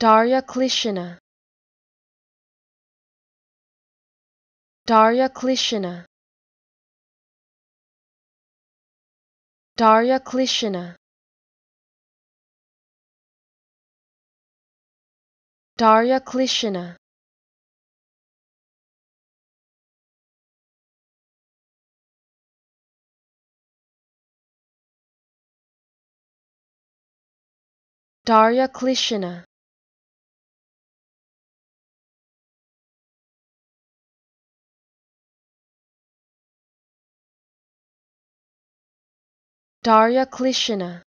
Darya Klishina. Darya Klishina. Darya Klishina. Darya Klishina. Darya Klishina. Darya Klishina.